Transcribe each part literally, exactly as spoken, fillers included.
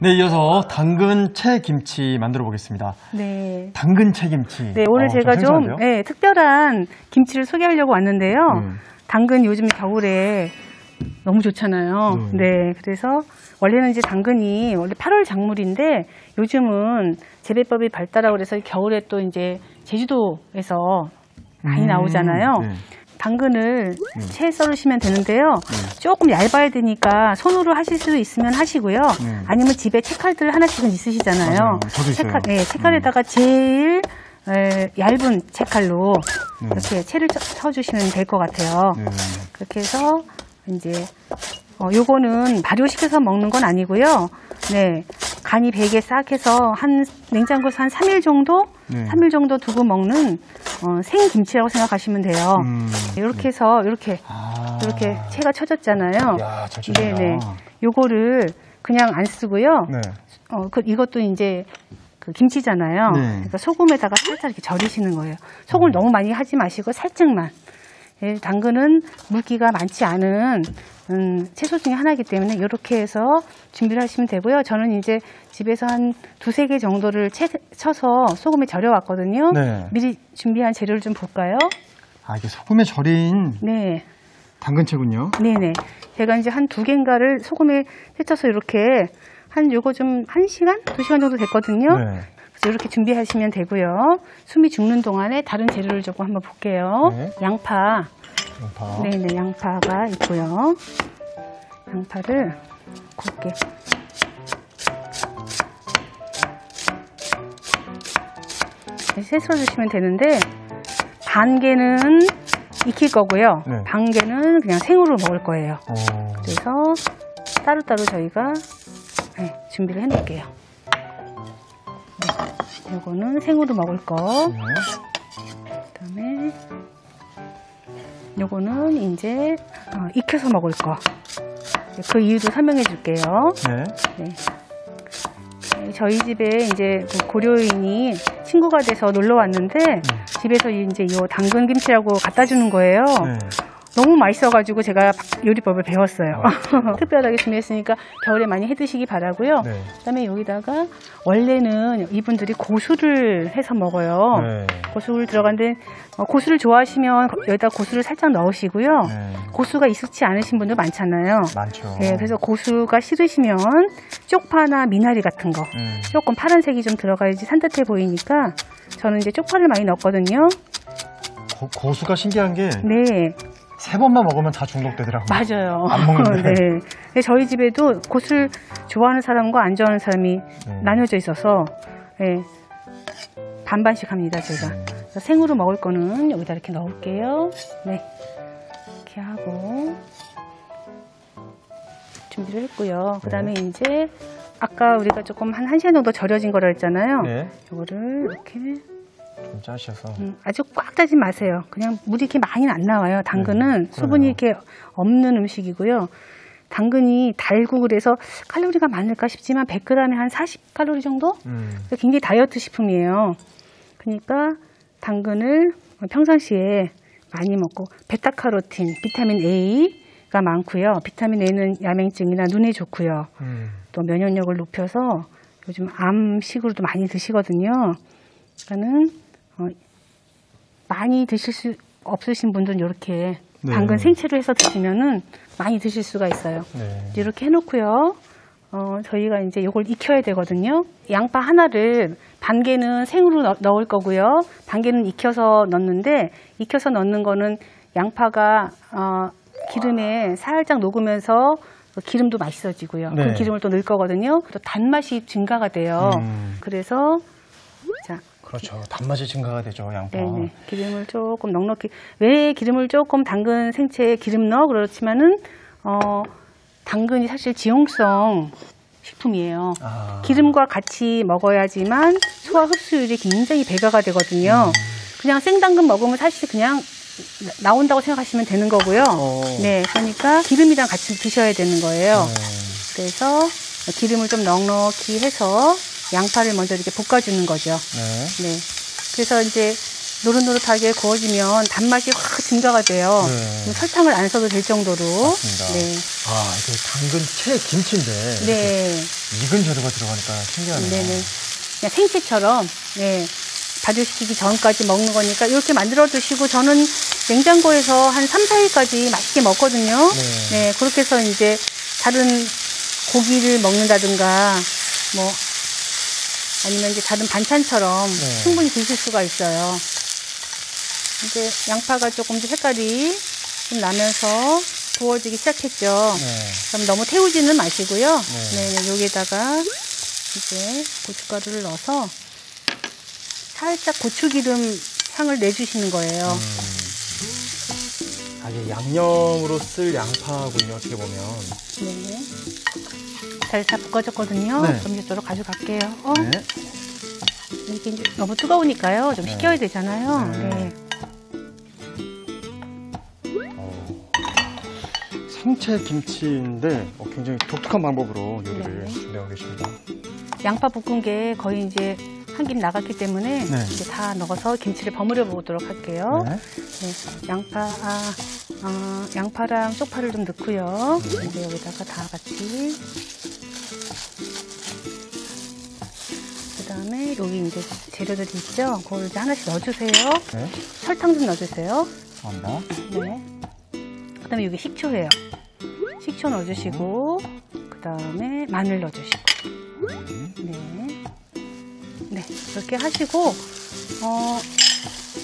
네, 이어서 당근채 김치 만들어 보겠습니다. 네. 당근채 김치. 네, 오늘 어, 제가 좀, 좀 네, 특별한 김치를 소개하려고 왔는데요. 음. 당근 요즘 겨울에 너무 좋잖아요. 음. 네, 그래서 원래는 이제 당근이 원래 팔월 작물인데 요즘은 재배법이 발달하고 그래서 겨울에 또 이제 제주도에서 많이 음. 나오잖아요. 네. 당근을 음. 채 썰으시면 되는데요. 음. 조금 얇아야 되니까 손으로 하실 수 있으면 하시고요. 음. 아니면 집에 채칼들 하나씩은 있으시잖아요. 저도 있어요. 채칼, 네, 채칼에다가 음. 제일 에, 얇은 채칼로 음. 이렇게 채를 쳐주시면 될 것 같아요. 음. 그렇게 해서 이제 어, 요거는 발효시켜서 먹는 건 아니고요. 네, 간이 배게 싹 해서 한 냉장고에서 한 삼 일 정도, 네. 삼 일 정도 두고 먹는 어, 생김치라고 생각하시면 돼요. 음, 이렇게 네. 해서 이렇게 아 이렇게 채가 쳐졌잖아요. 이야, 잘 쳐졌다. 네네. 요거를 그냥 안 쓰고요. 네. 어, 그 이것도 이제 그 김치잖아요. 네. 그러니까 소금에다가 살짝 이렇게 절이시는 거예요. 소금을 음. 너무 많이 하지 마시고 살짝만. 예, 당근은 물기가 많지 않은 음, 채소 중에 하나이기 때문에 이렇게 해서 준비를 하시면 되고요. 저는 이제 집에서 한 두세 개 정도를 채, 쳐서 소금에 절여왔거든요. 네. 미리 준비한 재료를 좀 볼까요? 아, 이게 소금에 절인 네. 당근채군요. 네네. 제가 이제 한 두 개인가를 소금에 채쳐서 이렇게 한 요거 좀 한 시간, 두 시간 정도 됐거든요. 네. 이렇게 준비하시면 되고요. 숨이 죽는 동안에 다른 재료를 조금 한번 볼게요. 네. 양파. 양파. 네네, 양파가 있고요. 양파를 곱게. 채 썰어주시면 되는데, 반 개는 익힐 거고요. 네. 반 개는 그냥 생으로 먹을 거예요. 오. 그래서 따로따로 저희가 네, 준비를 해 놓을게요. 요거는 생으로 먹을 거. 네. 그다음에 요거는 이제 어, 익혀서 먹을 거. 그 이유도 설명해 줄게요. 네. 네. 저희 집에 이제 고려인이 친구가 돼서 놀러 왔는데 네. 집에서 이제 요 당근 김치라고 갖다 주는 거예요. 네. 너무 맛있어가지고 제가 요리법을 배웠어요. 아. 특별하게 준비했으니까 겨울에 많이 해드시기 바라고요. 네. 그다음에 여기다가 원래는 이분들이 고수를 해서 먹어요. 네. 고수를 들어간데 고수를 좋아하시면 여기다 고수를 살짝 넣으시고요. 네. 고수가 익숙치 않으신 분들 많잖아요. 많죠. 네, 그래서 고수가 싫으시면 쪽파나 미나리 같은 거 네. 조금 파란색이 좀 들어가야지 산뜻해 보이니까 저는 이제 쪽파를 많이 넣었거든요. 고, 고수가 신기한 게 네. 세 번만 먹으면 다 중독되더라고요. 맞아요. 안 먹는데. 네. 저희 집에도 고수를 좋아하는 사람과 안 좋아하는 사람이 네. 나뉘어져 있어서 네. 반반씩 합니다, 제가. 네. 생으로 먹을 거는 여기다 이렇게 넣을게요. 네. 이렇게 하고 준비를 했고요. 그 다음에 네. 이제 아까 우리가 조금 한 1시간 정도 절여진 거라 했잖아요. 네. 이거를 이렇게 좀 짜셔서 음, 아주 꽉 짜지 마세요. 그냥 물이 이렇게 많이는 안 나와요. 당근은 네, 수분이 이렇게 없는 음식이고요. 당근이 달고 그래서 칼로리가 많을까 싶지만 백 그램에 한 사십 칼로리 정도? 음. 굉장히 다이어트 식품이에요. 그러니까 당근을 평상시에 많이 먹고 베타카로틴, 비타민 A가 많고요. 비타민 A는 야맹증이나 눈에 좋고요. 음. 또 면역력을 높여서 요즘 암식으로도 많이 드시거든요. 그러니까는 어, 많이 드실 수 없으신 분들은 이렇게 네. 당근 생채로 해서 드시면은 많이 드실 수가 있어요. 네. 이렇게 해놓고요. 어, 저희가 이제 이걸 익혀야 되거든요. 양파 하나를 반 개는 생으로 넣, 넣을 거고요. 반 개는 익혀서 넣는데 익혀서 넣는 거는 양파가 어, 기름에 살짝 녹으면서 기름도 맛있어지고요. 네. 그 기름을 또 넣을 거거든요. 또 단맛이 증가가 돼요. 음. 그래서 자. 그렇죠. 단맛이 증가가 되죠, 양파. 네네. 기름을 조금 넉넉히. 왜 기름을 조금 당근 생채에 기름 넣어? 그렇지만은 어, 당근이 사실 지용성 식품이에요. 아. 기름과 같이 먹어야지만 소화 흡수율이 굉장히 배가가 되거든요. 음. 그냥 생당근 먹으면 사실 그냥 나온다고 생각하시면 되는 거고요. 오. 네, 그러니까 기름이랑 같이 드셔야 되는 거예요. 네. 그래서 기름을 좀 넉넉히 해서 양파를 먼저 이렇게 볶아주는 거죠. 네. 네. 그래서 이제 노릇노릇하게 구워지면 단맛이 확 증가가 돼요. 네. 설탕을 안 써도 될 정도로. 맞습니다. 네. 아, 이게 당근채 김치인데. 네. 익은 재료가 들어가니까 신기하네요. 네네. 그냥 생채처럼, 네. 발효시키기 전까지 먹는 거니까 이렇게 만들어 드시고, 저는 냉장고에서 한 삼, 사 일까지 맛있게 먹거든요. 네. 네. 그렇게 해서 이제 다른 고기를 먹는다든가, 뭐, 아니면 이제 다른 반찬처럼 네. 충분히 드실 수가 있어요. 이제 양파가 조금 색깔이 좀 나면서 구워지기 시작했죠. 네. 그럼 너무 태우지는 마시고요. 네. 네, 여기에다가 이제 고춧가루를 넣어서 살짝 고추기름 향을 내주시는 거예요. 음. 아, 이게 양념으로 쓸 양파군요, 어떻게 보면. 네. 잘 다 볶아졌거든요. 네. 좀 이쪽으로 가져갈게요. 어? 네. 이게 이제 너무 뜨거우니까요. 좀 네. 식혀야 되잖아요. 네. 네. 생채 김치인데 굉장히 독특한 방법으로 요리를 네. 준비하고 계십니다. 양파 볶은 게 거의 이제 한 김 나갔기 때문에 네. 이제 다 넣어서 김치를 버무려 보도록 할게요. 네. 네. 양파, 아, 아, 양파랑 쪽파를 좀 넣고요. 네. 이제 여기다가 다 같이. 그다음에 여기 이제 재료들이 있죠. 그걸 이제 하나씩 넣어주세요. 네. 설탕 좀 넣어주세요. 감사합니다. 네. 그다음에 여기 식초예요. 식초 넣어주시고, 그다음에 마늘 넣어주시고. 네. 네, 이렇게 하시고, 어,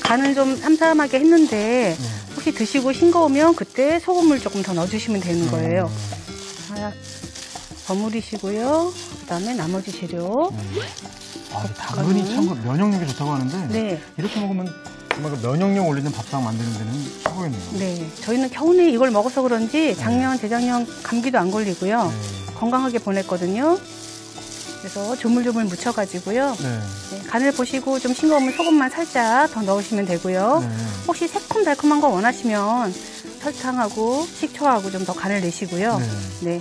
간은 좀 삼삼하게 했는데, 네. 혹시 드시고 싱거우면 그때 소금물 조금 더 넣어주시면 되는 거예요. 음. 하나 버무리시고요. 그 다음에 나머지 재료. 음. 아, 당근이 참 면역력이 좋다고 하는데, 네. 이렇게 먹으면 정말 면역력 올리는 밥상 만드는 데는 최고겠네요. 네, 저희는 겨우내 이걸 먹어서 그런지 작년, 재작년 감기도 안 걸리고요. 네. 건강하게 보냈거든요. 그래서 조물조물 묻혀가지고요. 네. 네, 간을 보시고 좀 싱거우면 소금만 살짝 더 넣으시면 되고요. 네. 혹시 새콤달콤한 거 원하시면 설탕하고 식초하고 좀 더 간을 내시고요. 네. 네,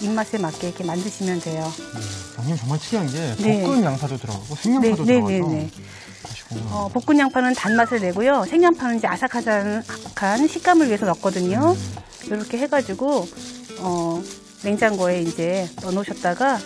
입맛에 맞게 이렇게 만드시면 돼요. 네. 양념 정말 특이한 게 볶은 네. 양파도 들어가고 생양파도 네. 들어가서 네. 네. 어, 볶은 양파는 단맛을 내고요. 생양파는 이제 아삭아삭한 식감을 위해서 넣거든요. 네. 이렇게 해가지고 어, 냉장고에 이제 넣어놓으셨다가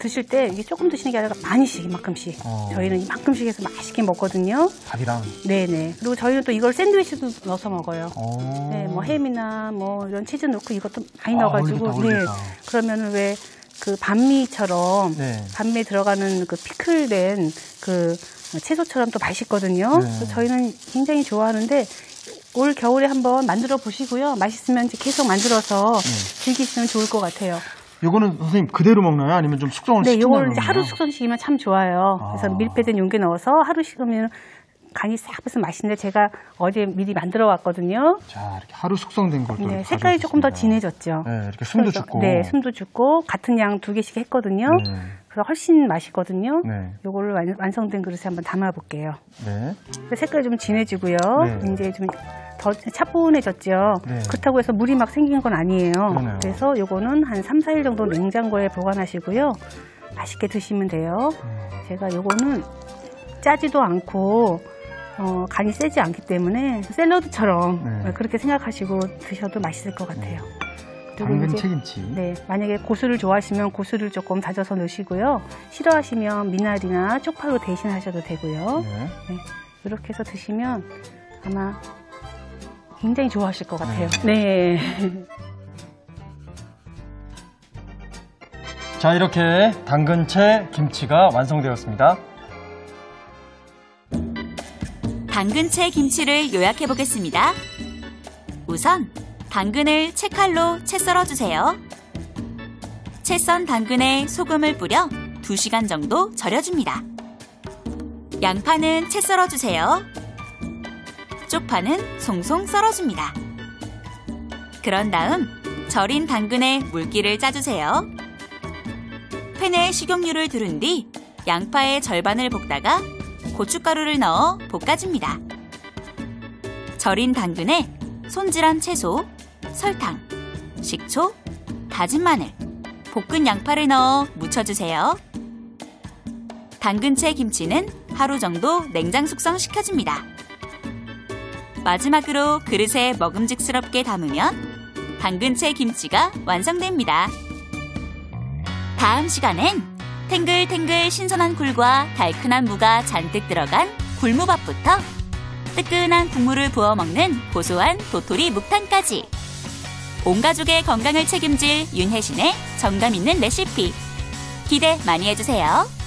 드실 때 이게 조금 드시는 게 아니라 많이씩 이만큼씩 어. 저희는 이만큼씩 해서 맛있게 먹거든요. 밥이랑? 네네. 그리고 저희는 또 이걸 샌드위치도 넣어서 먹어요. 어. 네, 뭐 햄이나 뭐 이런 치즈 넣고 이것도 많이 아, 넣어가지고 어울리겠다, 어울리겠다. 네. 그러면은 왜 그 반미처럼 네. 반미에 들어가는 그 피클된 그 채소처럼 또 맛있거든요. 네. 그래서 저희는 굉장히 좋아하는데 올 겨울에 한번 만들어 보시고요. 맛있으면 이제 계속 만들어서 네. 즐기시면 좋을 것 같아요. 요거는 선생님 그대로 먹나요? 아니면 좀 숙성을 시키나요? 네, 요거는 이제 하루 숙성시키면 참 좋아요. 아. 그래서 밀폐된 용기에 넣어서 하루 식으면 간이 싹 빼서 맛있는데 제가 어제 미리 만들어 왔거든요. 자, 이렇게 하루 숙성된 걸 또 네, 색깔이 조금 더 진해졌죠. 네, 이렇게 숨도 죽고. 네, 숨도 죽고 같은 양 두 개씩 했거든요. 네. 그래서 훨씬 맛있거든요. 네. 요거를 완, 완성된 그릇에 한번 담아 볼게요. 네. 색깔이 좀 진해지고요. 네. 이제 좀 더 차분해졌죠. 네. 그렇다고 해서 물이 막 생긴 건 아니에요. 그러네요. 그래서 요거는 한 삼, 사 일 정도 냉장고에 보관하시고요. 맛있게 드시면 돼요. 음. 제가 요거는 짜지도 않고 어, 간이 세지 않기 때문에 샐러드처럼 네. 그렇게 생각하시고 드셔도 맛있을 것 같아요. 당근채김치. 네, 만약에 고수를 좋아하시면 고수를 조금 다져서 넣으시고요. 싫어하시면 미나리나 쪽파로 대신하셔도 되고요. 네. 네, 이렇게 해서 드시면 아마 굉장히 좋아하실 것 같아요. 네. 네. 자, 이렇게 당근채 김치가 완성되었습니다. 당근채 김치를 요약해 보겠습니다. 우선 당근을 채칼로 채 썰어주세요. 채 썬 당근에 소금을 뿌려 두 시간 정도 절여줍니다. 양파는 채 썰어주세요. 쪽파는 송송 썰어줍니다. 그런 다음 절인 당근에 물기를 짜주세요. 팬에 식용유를 두른 뒤 양파의 절반을 볶다가 고춧가루를 넣어 볶아줍니다. 절인 당근에 손질한 채소, 설탕, 식초, 다진 마늘, 볶은 양파를 넣어 무쳐주세요. 당근채 김치는 하루 정도 냉장 숙성시켜줍니다. 마지막으로 그릇에 먹음직스럽게 담으면 당근채 김치가 완성됩니다. 다음 시간엔 탱글탱글 신선한 굴과 달큰한 무가 잔뜩 들어간 굴무밥부터 뜨끈한 국물을 부어 먹는 고소한 도토리 묵탕까지 온 가족의 건강을 책임질 윤혜신의 정감 있는 레시피 기대 많이 해주세요.